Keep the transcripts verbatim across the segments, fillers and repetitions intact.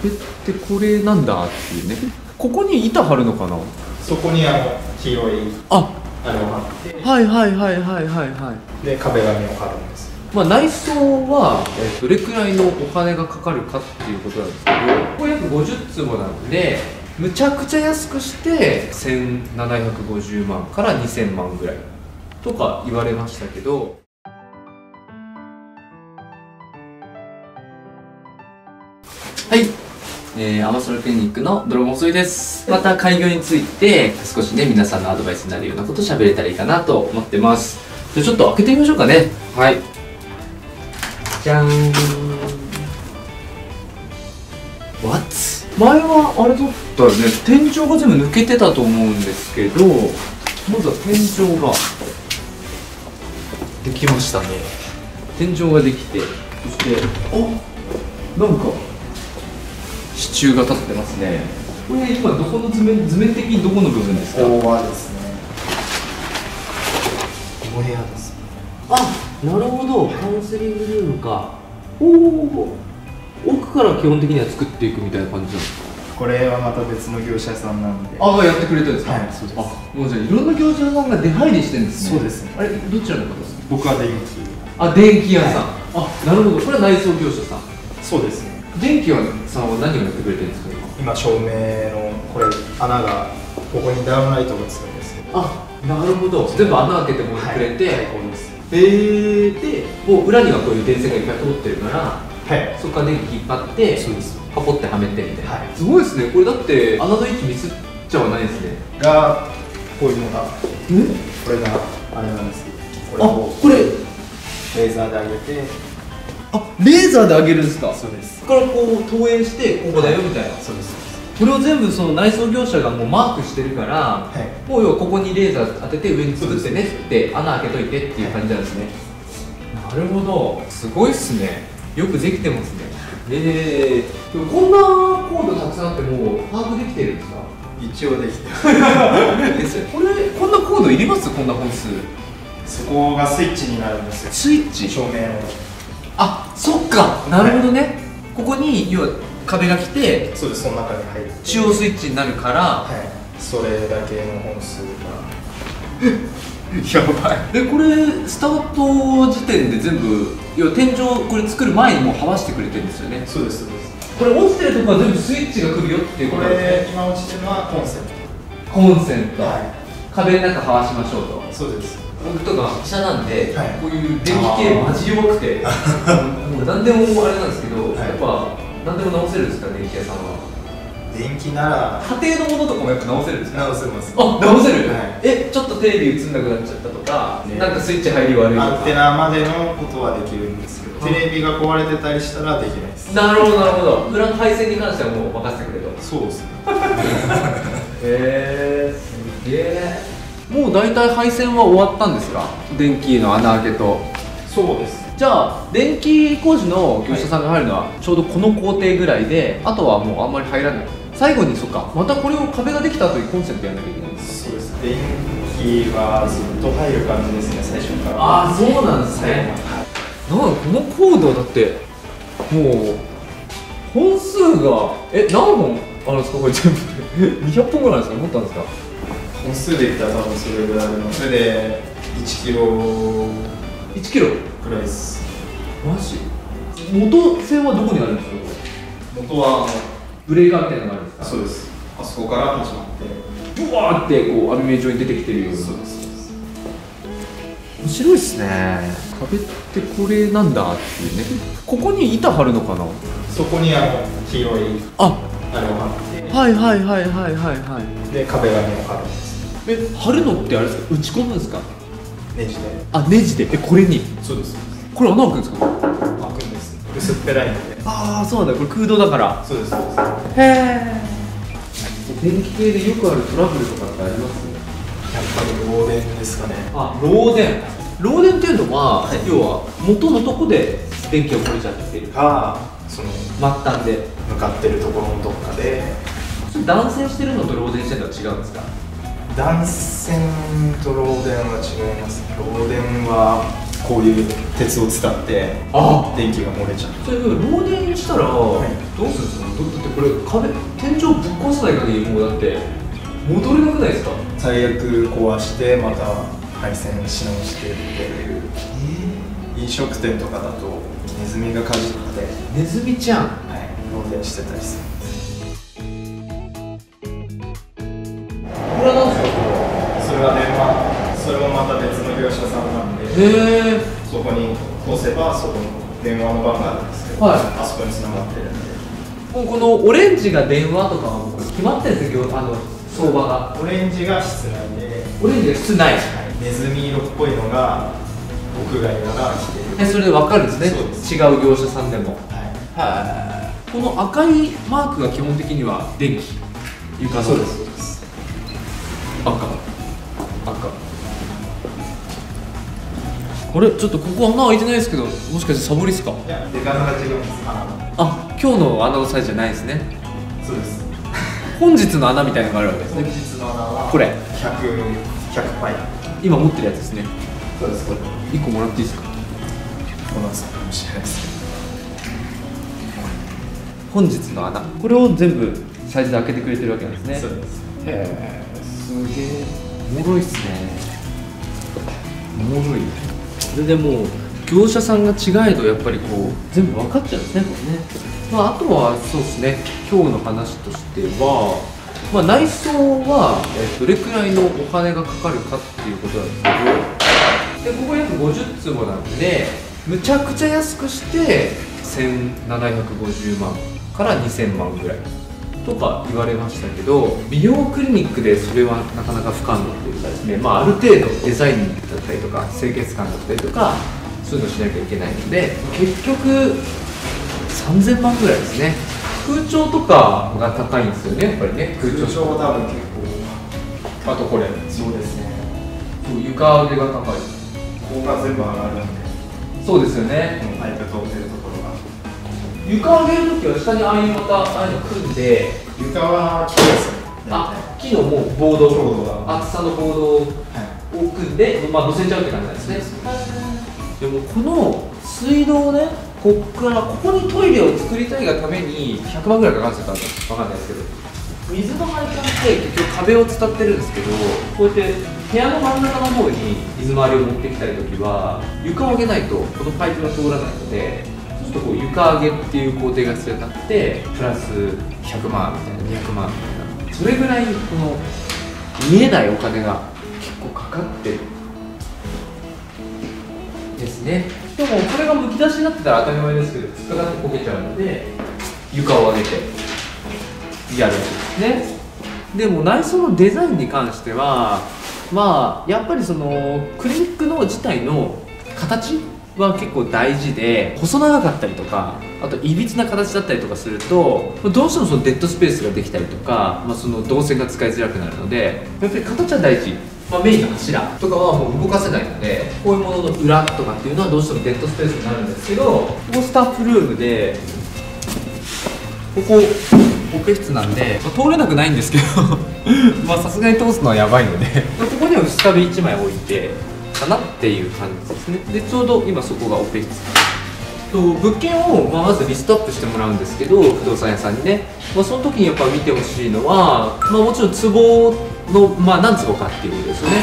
壁ってこれなんだっていうね。ここに板張るのかな。そこにあの黄色いああれを貼って、はいはいはいはいはいはいで壁紙を貼るんです。まあ内装はどれくらいのお金がかかるかっていうことなんですけど、これ約ごじゅっつぼなんでむちゃくちゃ安くしてせんななひゃくごじゅうまんからにせんまんぐらいとか言われましたけど、はい、えー、天空クリニックの泥棒添いです。また開業について少しね皆さんのアドバイスになるようなこと喋れたらいいかなと思ってます。じゃあちょっと開けてみましょうかね。はい、じゃーん。 What？ 前はあれだったよね、天井が全部抜けてたと思うんですけど、まずは天井ができましたね。天井ができて、そしてあ、なんか支柱が立ってますね。これ今どこの図面、図面的にどこの部分ですか？ここはですね、お部屋ですね。あ、なるほど、カウンセリングルームか。おお、奥から基本的には作っていくみたいな感じなんですか？これはまた別の業者さんなんで。ああ、やってくれたんですか？はい、そうです。あ、もうじゃあいろんな業者さんが出入りしてるんですね。そうですね。あれ、どちらの方ですか？僕は電気。あ、電気屋さん、はい、あ、なるほど、これは内装業者さん。そうですね。電気屋さんは何をやってくれてるんですか？今、今照明のこれ、穴がここにダウンライトがつくんですけど。あ、なるほど、全部穴開けてもらってくれて、はい、最高です。えー、で、もう裏にはこういう電線がいっぱい通ってるから、はい、そこから電気引っ張ってカポってはめてみたいな、はい、すごいですね。これだって穴の位置ミスっちゃはないですね。がこういうのがこれがあれなんですけど、これをレーザーで上げて。あ、レーザーで上げるんですか？そうです。そこからこう投影してここだよみたいな。そうです。これを全部その内装業者がもうマークしてるから、はい、もう要はここにレーザー当てて上に作ってねって穴開けといてっていう感じなんですね、はい、なるほど、すごいっすね。よくできてますね。えー、でもこんなコードたくさんあってもう把握できてるんですか？一応できてこれ、こんなコードいります？こんな本数。そこがスイッチになるんですよ。スイッチ？照明の。あ、そっか、なるほどね、はい、ここに要は壁が来て、そうです、その中に入る中央スイッチになるから、はい、それだけの本数がやばい。でこれスタート時点で全部、要は天井これ作る前にもうはわしてくれてるんですよね。そうです、そうです。これ落ちてるとこは全部スイッチが来るよっていうことなんですね。これ今落ちてるのはコンセント。コンセント、はい、壁の中はわしましょうと。そうです。僕とか医者なんで、はい、こういう電気系マジ弱くてもう何でもあれなんですけど、はい、やっぱ何でも直せるんですか、電気屋さんは。電気なら家庭のものとかもやっぱ直せるんですか？直せます。あ、直せる、はい、え、ちょっとテレビ映んなくなっちゃったとか、ね、なんかスイッチ入り悪いとかアンテナまでのことはできるんですけど、テレビが壊れてたりしたらできないです。なるほどなるほど。裏の配線に関してはもう任せてくれと。そうですねへえー、すげえ。もう大体配線は終わったんですか？電気の穴開けと。そうです。じゃあ電気工事の業者さんが入るのはちょうどこの工程ぐらいで、あとはもうあんまり入らない。最後にそっか、またこれを壁ができたというコンセプトやんなきゃいけないんですか？そうです。電気はずっと入る感じですね、最初から。ああ、そうなんですね。なんかこのコードだってもう本数がえ何本あるんですか？これ全部でにひゃっぽんぐらいですか？もっとあるんですか？本数でいったら多分それぐらいあるのでいちキロ。いちキロくらいです。マジ？元線はどこにあるんですか？元はブレーカーみたいなのがあるんですか？そうです。あそこから始まってブワーってこう網目状に出てきてるような。そうです。面白いっすね。壁ってこれなんだっていうね。ここに板張るのかな？そこにあの黄色いああれを張って、はいはいはいはいはいはいで壁紙を張るんです。え、張るのってあれですか？打ち込むんですか？ネジで。あ、ネジで。え、これに。そうです。これ穴開くんですか？開くんです。薄っぺらいので。ああ、そうなんだ。これ空洞だから。そうです。そうです。へえ。電気系でよくあるトラブルとかってあります？やっぱり漏電ですかね。あ、漏電。漏電っていうのは、はい、要は元のとこで電気が漏れちゃってる。ああ、その末端で向かってるところのどっかで。断線してるのと漏電してるのは違うんですか？断線と漏電は違います。漏電はこういう鉄を使って電気が漏れちゃう。それ漏電したらどうするんですか？だってこれ壁天井ぶっ壊さない限りもうだって戻れなくないですか。最悪壊してまた配線し直してっていう、えー、飲食店とかだとネズミがかじってネズミちゃん、はい、漏電してたりする。これはなんですか。それは電話、それもまた別の業者さんなんで、えー、そこに通せばそこに電話の番があるんですけど、はい、あそこに繋がってるんで。もうこのオレンジが電話とかは決まってるんですよ、あの相場が。オレンジが室内で、オレンジが室内、はい、ネズミ色っぽいのが屋外から来てる。それで分かるんですね、です違う業者さんでも。はい、はい。この赤いマークが基本的には電気、床の。そうですそうです。赤赤。あれちょっとここ穴開いてないですけど、もしかしてサボりですか。いや、出方が違うんです。あ、今日の穴のサイズじゃないですね。そうです。本日の穴みたいなのがあるわけですね。本日の穴はこれひゃく、ひゃくパイ。今持ってるやつですね。そうです。これ一個もらっていいですか。もらっても面白いです。本日の穴、これを全部サイズで開けてくれてるわけなんですね。そうです。へえ、すげえ。おもろいっすね。おもろい。それでもう業者さんが違えどやっぱりこう全部分かっちゃうんですね、これね。まあ、あとはそうですね、今日の話としては、まあ、内装はどれくらいのお金がかかるかっていうことなんですけど、でここ約ごじゅう坪なんで、むちゃくちゃ安くしてせんななひゃくごじゅうまんからにせんまんぐらいとか言われましたけど、美容クリニックでそれはなかなか不可能というかですね、まあ、ある程度デザインだったりとか清潔感だったりとかそういうのしなきゃいけないので、結局さんぜんまんぐらいですね。空調とかが高いんですよね、やっぱりね。空調は多分結構。あとこれ。そうですね。床上げが高い。ここが全部上がるんで。そうですよね。パイプ通ってるところが。床上げるときは下にああいうまたああいうの組んで。床は木ですね。あ、木のもうボード、厚さのボードを組んで、まあ乗せちゃうって感じなんですね。でもこの水道ね。ここからここにトイレを作りたいがためにひゃくまんぐらいかかってたんですか、わかんないですけど、水の配管って結局壁を伝ってるんですけど、こうやって部屋の真ん中の方に水回りを持ってきたいときは床を上げないとこのパイプが通らないので、そうするとこう床上げっていう工程が必要になって、プラスひゃくまんみたいなにひゃくまんみたいな、それぐらいこの見えないお金が結構かかってるですね。でもこれがむき出しになってたら当たり前ですけど、突っかかってこけちゃうので床を上げてやるんですね。でも内装のデザインに関してはまあやっぱりそのクリニックの自体の形は結構大事で、細長かったりとか、あといびつな形だったりとかするとどうしてもそのデッドスペースができたりとか、まあ、その動線が使いづらくなるので、やっぱり形は大事。まあメインの柱とかはもう動かせないので、こういうものの裏とかっていうのはどうしてもデッドスペースになるんですけど、ここスタッフルームでここオペ室なんで、まあ、通れなくないんですけどまあさすがに通すのはやばいのでここには薄壁いちまい置いてかなっていう感じですね。でちょうど今そこがオペ室と、物件をまあまずリストアップしてもらうんですけど、不動産屋さんにね、まあ、その時にやっぱ見てほしいのは、まあ、もちろん壺の、まあ、何坪かっていうことですよね。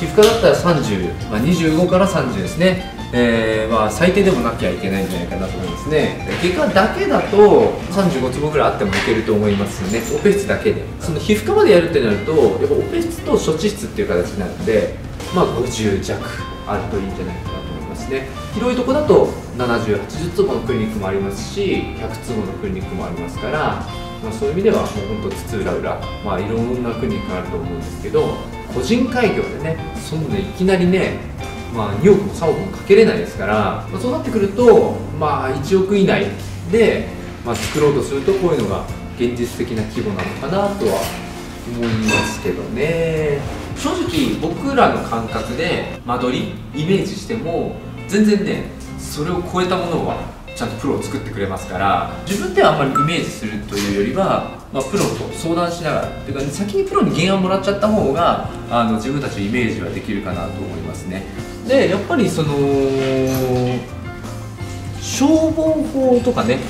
皮膚科だったらさんじゅう、まあ、にじゅうごからさんじゅうですね、えーまあ、最低でもなきゃいけないんじゃないかなと思いますね。外科だけだとさんじゅうごつぼぐらいあってもいけると思いますよね、オペ室だけで。その皮膚科までやるってなるとやっぱオペ室と処置室っていう形になるので、まあ、ごじゅうじゃくあるといいんじゃないかなと思いますね。広いとこだとななじゅう、はちじゅうつぼのクリニックもありますし、ひゃくつぼのクリニックもありますから、まあそういう意味ではもう本当津々浦々、まあ、いろんな国があると思うんですけど、個人開業でね、そんでいきなりね、まあ、におくもさんおくもかけれないですから、まあ、そうなってくると、まあ、いちおく以内で、まあ、作ろうとするとこういうのが現実的な規模なのかなとは思いますけどね。正直僕らの感覚で間取りイメージしても全然ね、それを超えたものはちゃんとプロを作ってくれますから、自分ではあんまりイメージするというよりは、まあ、プロと相談しながらというか、先にプロに原案もらっちゃった方があの自分たちのイメージはできるかなと思いますね。でやっぱりその消防法とかね、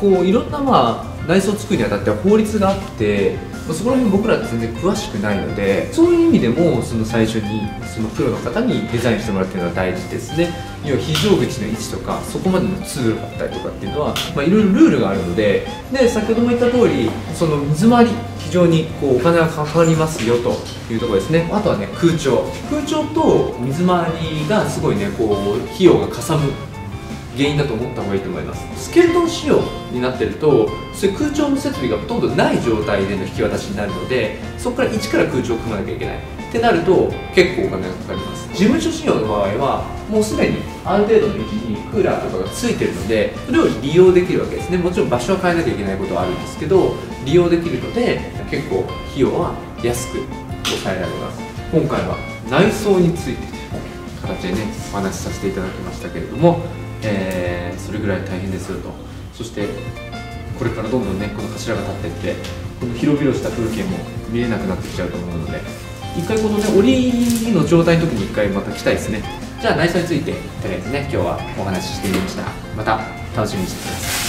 こういろんなまあ内装を作るにあたっては法律があって、そこら辺僕らって全然詳しくないので、そういう意味でもその最初にそのプロの方にデザインしてもらうっていうのは大事ですね。要は非常口の位置とかそこまでの通路だったりとかっていうのは、まあ、いろいろルールがあるので、で先ほども言った通りその水回り非常にこうお金がかかりますよというところですね。あとはね空調空調と水回りがすごいねこう費用がかさむ原因だと思った方がいいと思います。スケルトン仕様になってるとそういう空調の設備がほとんどない状態での引き渡しになるので、そこから一から空調を組まなきゃいけないってなると結構お金がかかります。事務所仕様の場合はもうすでにある程度の位置にクーラーとかがついてるので、それを利用できるわけですね。もちろん場所は変えなきゃいけないことはあるんですけど、利用できるので結構費用は安く抑えられます。今回は内装についてという形でねお話しさせていただきましたけれども、えー、それぐらい大変ですよと。そしてこれからどんどんねこの柱が立っていって、この広々した風景も見えなくなってきちゃうと思うので、一回このね檻の状態の時に一回また来たいですね。じゃあ内装についてとりあえずね今日はお話ししてみました。また楽しみにしてください。